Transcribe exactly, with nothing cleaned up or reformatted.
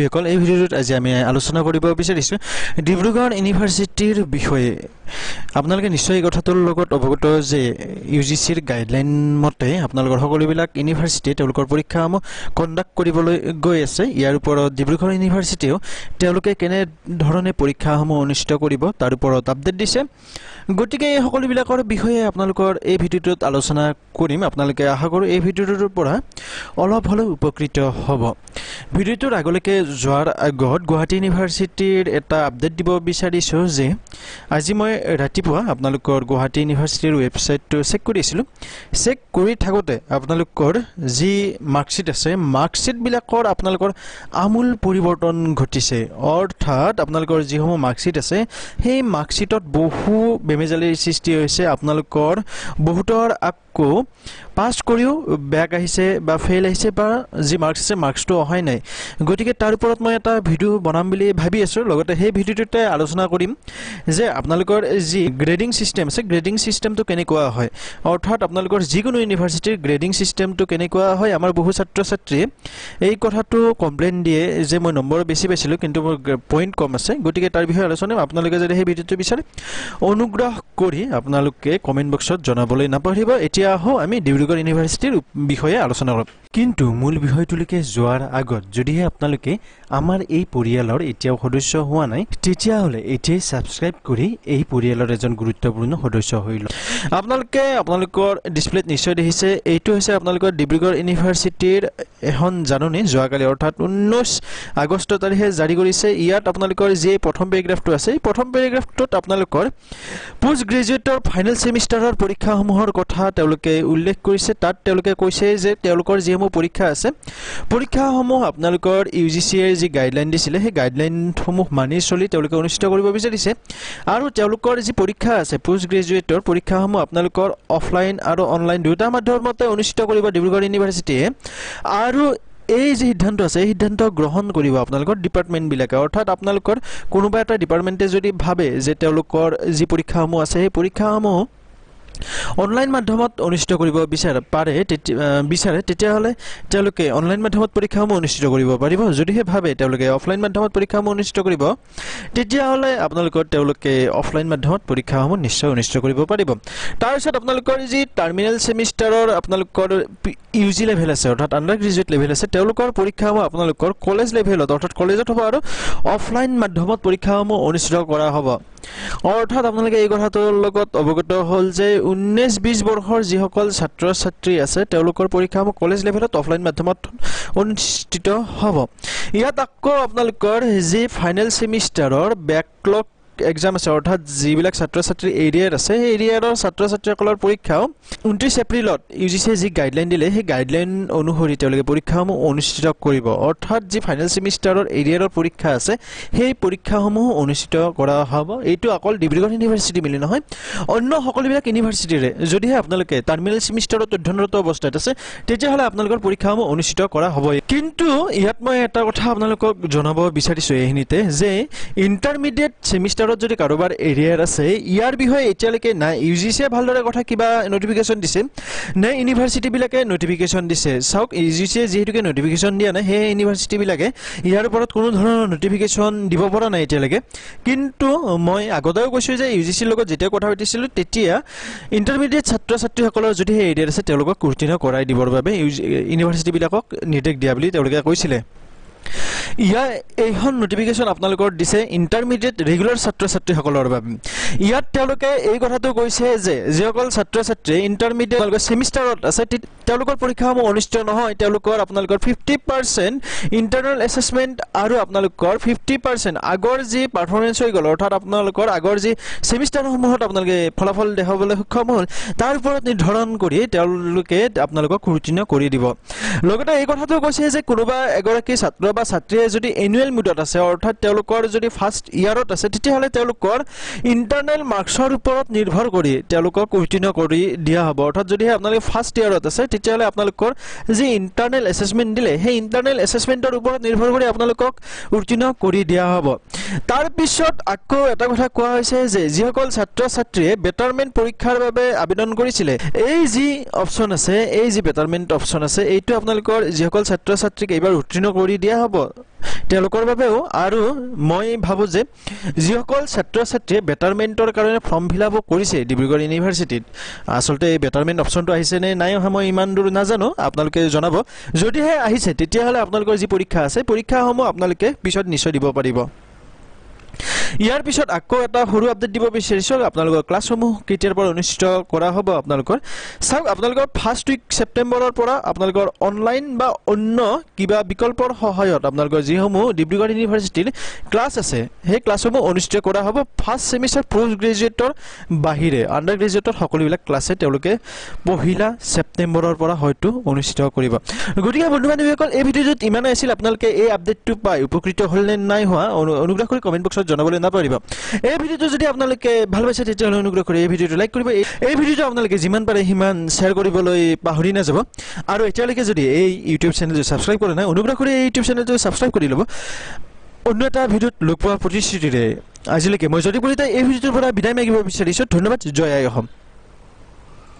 vehicle এই ভিডিওত আজি আমি আলোচনা কৰিব বিচাৰিছো ডিব্ৰুগড় ইউনিভাৰ্চিটিৰ বিষয়ে আপোনালোকে নিশ্চয় কথাটোৰ লগত অৱগত যে ইউজিসি ৰ গাইডলাইন মতে আপোনালোকৰ সকলোবিলাক ইউনিভাৰ্চিটি তেওঁলোকৰ পৰীক্ষা আম কন্ডাক্ট কৰিবলৈ গৈ আছে ইয়াৰ ওপৰত ডিব্ৰুগড় ইউনিভাৰ্চিটিও তেওঁলোকে কেনে ধৰণে পৰীক্ষা আম অনুষ্ঠিত কৰিব তাৰ ওপৰত আপডেট দিছে গতিকে এই সকলোবিলাকৰ বিষয়ে আপোনালোকৰ এই ভিডিওত আলোচনা কৰিম আপোনালোকে আশা কৰোঁ এই ভিডিওটোৰ পৰা অলপ হলেও উপকৃত হ'ব ভিডিওটোৰ আগলৈকে যোৱাৰ আগত গুৱাহাটী ইউনিভাৰ্চিটিৰ এটা আপডেট দিব বিচাৰিছো যে আজি মই ৰাতিপুৱা আপোনালোকৰ গুৱাহাটী ইউনিভাৰ্চিটিৰ ৱেবছাইটটো চেক কৰিছিলো চেক কৰি থাকোতে আপোনালোকৰ যি মাৰ্কশিট আছে মাৰ্কশিট বিলাকৰ আপোনালোকৰ আমূল পৰিৱৰ্তন ঘটিছে অৰ্থাৎ আপোনালোকৰ যি হোম মাৰ্কশিট আছে সেই মাৰ্কশিটত বহু বেমেজালিৰ সৃষ্টি হৈছে আপোনালোকৰ বহুতৰ আকো পাস কৰিও ব্যাক আহিছে বা ফেল আহিছে বা যি মাৰ্কস আছে মাৰ্কসটো হয় নাই গতিকে তাৰ ওপৰত মই এটা ভিডিও বনাম বুলি ভাবি আছো লগতে সেই ভিডিওটোতে আলোচনা কৰিম যে আপোনালোকৰ যি গ্ৰেডিং সিস্টেম আছে গ্ৰেডিং সিস্টেমটো কেনেকুৱা হয় অৰ্থাৎ আপোনালোকৰ যিকোনো ইউনিভাৰ্চিটিৰ গ্ৰেডিং সিস্টেমটো কেনেকুৱা হয় আমাৰ বহু ছাত্ৰ ছাত্ৰী এই কথাটো কমপ্লেইন দিয়ে যে মই নম্বৰ বেছি পাইছিলো কিন্তু মোৰ পইণ্ট কম আছে গতিকে তাৰ বিষয়ে আলোচনা কৰিম আপোনালোকে যদি সেই ভিডিওটো বিচাৰে অনুগ্ৰহ কৰি আপোনালোকে কমেন্ট বক্সত জনাবলৈ নাপাহৰিব এতিয়া আহো আমি ডিব্ৰুগড় ইউনিভাৰ্চিটিৰ বিষয়ে আলোচনা কৰিম কিন্তু মূল বিষয়টোলৈকে যোৱাৰ আগত যদিহে আপোনালোকে আমাৰ এই পৰিয়ালৰ এতিয়াও সদস্য হোৱা নাই তেতিয়া হলে এতিয়াই সাবস্ক্ৰাইব কৰি এই পৰিয়ালৰ এজন গুৰুত্বপূৰ্ণ সদস্য হৈ লওক আপোনালোকে আপোনালোকৰ ডিসপ্লেত নিশ্চয় দেখিছে এইটো হৈছে আপোনালোকৰ ডিব্ৰুগড় ইউনিভাৰ্চিটিৰ এখন জাননী যোৱাকালি অৰ্থাৎ ঊনৈশ আগষ্ট তাৰিখে জাৰি কৰিছে ইয়াত আপোনালোকৰ যে প্ৰথম পেৰাগ্ৰাফটো আছে এই প্ৰথম পেৰাগ্ৰাফটোত আপোনালোকৰ পোষ্ট গ্ৰেজুৱেটৰ ফাইনেল সেমিষ্টাৰৰ পৰীক্ষাসমূহৰ কথা তেওঁলোকে উল্লেখ কৰিছে তাত তেওঁলোকে কৈছে যে তেওঁলোকৰ যে পৰীক্ষা আছে পৰীক্ষাসমূহ আপোনালোকৰ U G C এৰ যে গাইডলাইন দিছিলে সেই গাইডলাইনসমূহ মানি চলি তেওঁলোকে অনুষ্ঠিত কৰিব বিচাৰিছে আৰু তেওঁলোকৰ যে পৰীক্ষা আছে পোষ্ট গ্ৰেজুৱেটৰ পৰীক্ষাসমূহ আপোনালোকৰ অফলাইন আৰু অনলাইন দুটা মাধ্যমতে অনুষ্ঠিত কৰিব ডিব্ৰুগড় ইউনিভাৰ্চিটিয়ে আৰু এই যে সিদ্ধান্ত আছে এই সিদ্ধান্ত গ্ৰহণ কৰিব আপোনালোকৰ ডিপাৰ্টমেন্ট বিলাকে অৰ্থাৎ আপোনালোকৰ কোনোবা এটা ডিপাৰ্টমেন্টে যদি ভাবে যে তেওঁলোকৰ যে পৰীক্ষাসমূহ আছে সেই পৰীক্ষাসমূহ অনলাইন মাধ্যমত অনুষ্ঠিত কৰিব বিচাৰে পাৰে বিচাৰে তেতিয়া হলে তেওঁলোকে অনলাইন মাধ্যমত পৰীক্ষাসমূহ অনুষ্ঠিত কৰিব পাৰিব যদিহে ভাবে তেওঁলোকে অফলাইন মাধ্যমত পৰীক্ষাসমূহ অনুষ্ঠিত কৰিব তেতিয়া হলে আপোনালোকৰ তেওঁলোকে অফলাইন মাধ্যমত পৰীক্ষাসমূহ নিশ্চয় অনুষ্ঠিত কৰিব পাৰিব তাৰ সাথে আপোনালোকৰ যি টাৰ্মিনেল সেমিষ্টাৰৰ আপোনালোকৰ ইউজি লেভেল আছে অৰ্থাৎ আন্ডাৰগ্ৰেজুৱেট লেভেল আছে তেওঁলোকৰ পৰীক্ষাসমূহ আপোনালোকৰ কলেজ লেভেলত অৰ্থাৎ কলেজত হ'ব আৰু অফলাইন মাধ্যমত পৰীক্ষাসমূহ অনুষ্ঠিত কৰা হ'ব অৰ্থাৎ আপোনালোকে এই কথাটোৰ লগত অৱগত হ'ল যে ঊনৈশ বিশ বৰ্ষৰ যিসকল ছাত্ৰ ছাত্ৰী আছে তেওঁলোকৰ পৰীক্ষা কলেজ লেভেলত অফলাইন মাধ্যমত অনুষ্ঠিত হ'ব ইয়াত আকৌ আপোনালোকৰ যি ফাইনেল সেমিষ্টাৰৰ ব্যাকলগ এক্সাম আছে অৰ্থাৎ যিবিলাক ছাত্ৰ ছাত্ৰী এৰিয়াৰ আছে সেই এৰিয়াৰৰ ছাত্ৰ ছাত্ৰীসকলৰ পৰীক্ষা ঊনত্ৰিশ এপ্ৰিলত ইউজিসি যি গাইডলাইন দিলে সেই গাইডলাইন অনুসৰি তেওঁলোকে পৰীক্ষাসমূহ অনুষ্ঠিত কৰিব অৰ্থাৎ যি ফাইনেল সেমিষ্টাৰৰ এৰিয়াৰৰ পৰীক্ষা আছে সেই পৰীক্ষাসমূহ অনুষ্ঠিত কৰা হ'ব এইটো অকল ডিব্ৰুগড় ইউনিভাৰ্চিটি মিলি নহয় অন্য সকলোবিলাক ইউনিভাৰ্চিটিৰে যদিহে আপোনালোকে টাৰ্মিনেল সেমিষ্টাৰত অধ্যয়নৰত অৱস্থাত আছে তেতিয়া হলে আপোনালোকৰ পৰীক্ষাসমূহ অনুষ্ঠিত কৰা হ'ব কিন্তু ইয়াত মই এটা কথা আপোনালোকক জনাব বিচাৰিছো এইখিনিতে যে ইন্টাৰমিডিয়েট সেমিষ্টাৰ যদি কাৰোবাৰ এৰিয়াৰ আছে ইয়াৰ বিষয়ে এতিয়ালৈকে নাই ইউজিসি ভালদৰে কথা কিবা নটিফিকেশন দিছে নে ইউনিভাৰ্চিটি বিলাকে নটিফিকেশন দিছে সাউক ইউজিসি যেহেতুকে নটিফিকেশন দিয়া নাই হে ইউনিভাৰ্চিটি বিলাকে ইয়াৰ ওপৰত কোনো ধৰণৰ নটিফিকেশন দিব পৰা নাই এতিয়ালৈকে কিন্তু মই আগতেও কৈছো যে ইউজিসি লগত যেতিয়া কথা পাতিছিল তেতিয়া ইন্টারমিডিয়েট ছাত্ৰ ছাত্ৰীসকলৰ যদি হে এৰিয়াৰ আছে তেওঁলোকক কুৰ্তিন কৰাই দিবৰ বাবে ইউনিভাৰ্চিটি বিলাকক নিৰ্দেশ দিয়া বুলি তেওঁলোকে কৈছিলে ইয়াৰ এইখন নোটিফিকেশন আপোনালোকৰ দিছে ইন্টাৰমিডিয়েট ৰেগুলাৰ ছাত্ৰ ছাত্ৰীসকলৰ বাবে ইয়াত তেওঁলোকে এই কথাটো কৈছে যে যেকল ছাত্ৰ ছাত্ৰী ইন্টাৰমিডিয়েট তেওঁলোকৰ সেমিষ্টাৰত আছে তেওঁলোকৰ পৰীক্ষাসমূহ অনুষ্ঠিত নহয় তেওঁলোকৰ আপোনালোকৰ পঞ্চাছ শতাংশ ইন্টাৰনাল এসেসমেন্ট আৰু আপোনালোকৰ পঞ্চাছ শতাংশ আগৰ যি পাৰফৰম্যান্স হৈ গল অৰ্থাৎ আপোনালোকৰ আগৰ যি সেমিষ্টাৰসমূহত আপোনালোকে ফলাফল দেখাবলৈ সক্ষম হল তাৰ ওপৰত নিৰ্ধাৰণ কৰি তেওঁলোকে আপোনালোকক কুৰ্তিন কৰি দিব লগতে এই কথাটো কৈছে যে কোনোবা এগৰাকী ছাত্ৰ বা ছাত্ৰীয়ে যদি এনুয়াল মুডত আছে অৰ্থাৎ তেওঁলোকৰ যদি ফাৰ্স্ট ইয়াৰত আছে তেতিয়া হলে তেওঁলোকৰ ইন্টাৰনাল মাৰ্কসৰ ওপৰত নিৰ্ভৰ কৰি তেওঁলোকক কুৰ্তিন কৰি দিয়া হ'ব অৰ্থাৎ যদিহে আপোনালোকে ফাৰ্স্ট ইয়াৰত আছে তেতিয়া হলে আপোনালোকৰ যি ইন্টাৰনাল এসেসমেন্ট দিলে সেই ইন্টাৰনাল এসেসমেন্টৰ ওপৰত নিৰ্ভৰ কৰি আপোনালোকক কুৰ্তিন কৰি দিয়া হ'ব তাৰ পিছত আকৌ এটা কথা কোৱা হৈছে যে যিসকল ছাত্ৰ ছাত্ৰীয়ে বেটাৰমেন্ট পৰীক্ষাৰ বাবে আবেদন কৰিছিলে এই যি অপচন আছে এই যি বেটাৰমেন্ট অপচন আছে এইটো আপোনালোকৰ যিসকল ছাত্ৰ ছাত্ৰীক এবাৰ উত্তীৰ্ণ কৰি দিয়া হ'ব তেলকৰ বাবেও আৰু মই ভাবো যে যিসকল ছাত্ৰ ছাত্ৰী বেটাৰমেন্টৰ কাৰণে ফৰ্ম ফিলাপ কৰিছে ডিব্ৰুগড় ইউনিভাৰ্সিটিত আসলতে বেটাৰমেন্ট অপচনটো আহিছে নে নাই মই ইমান দূৰ নাজানো আপোনালোকে জনাব যদিহে আহিছে তেতিয়া হলে আপোনালোকৰ যি পৰীক্ষা আছে পৰীক্ষা হ'ব আপোনালোকে পিছত নিশ্চয় দিব পাৰিব ইয়াৰ পিছত আকৌ এটা সৰু আপডেট দিব বিচাৰিছো আপোনালোকৰ ক্লাছসমূহ কেতিয়াৰ পৰা অনুষ্ঠিত কৰা হ'ব আপোনালোকৰ সব আপোনালোকৰ ফাৰ্স্ট উইক সেপ্টেম্বৰৰ পৰা আপোনালোকৰ অনলাইন বা অন্য কিবা বিকল্পৰ সহায়ত আপোনালোকৰ যিসমূহ ডিব্ৰুগড় ইউনিভাৰ্সিটিৰ ক্লাছ আছে হে ক্লাছসমূহ অনুষ্ঠিত কৰা হ'ব ফাৰ্স্ট সেমিস্টাৰ পোষ্ট গ্ৰেজুৱেটৰ বাহিৰে আণ্ডাৰ গ্ৰেজুৱেটৰ সকলোবিলাক ক্লাছে তেওঁলোকে পহিলা সেপ্টেম্বৰৰ পৰা হয়তো অনুষ্ঠিত কৰিব গতিকে বন্ধুবান্ধৱীসকল এই ভিডিওত ইমানই আছিল আপোনালোকে এই আপডেটটো পাই উপকৃত হল নে নাই হোৱা অনুগ্ৰহ কৰি কমেন্ট বক্সত জনাবলৈ নাপাৰিবা এই ভিডিওটো যদি আপোনালোকে ভাল পাইছে তেতিয়াহলে অনুগ্ৰহ কৰি এই ভিডিওটো লাইক কৰিব এই ভিডিওটো আপোনালোকে যিমান পাৰে হিমান শেয়াৰ কৰিবলৈ পাহৰি না যাব আৰু এতিয়ালৈকে যদি এই ইউটিউব চেনেলটো সাবস্ক্ৰাইব কৰা নাই অনুগ্ৰহ কৰি এই ইউটিউব চেনেলটো সাবস্ক্ৰাইব কৰি লব অন্য এটা ভিডিওত লোকপা প্ৰতিষ্ঠিতৰে আজিলৈকে মই যদি পৰিতা এই ভিডিওটোৰ পৰা বিদায় মাগিব বিচাৰিছো ধন্যবাদ জয় আই অসম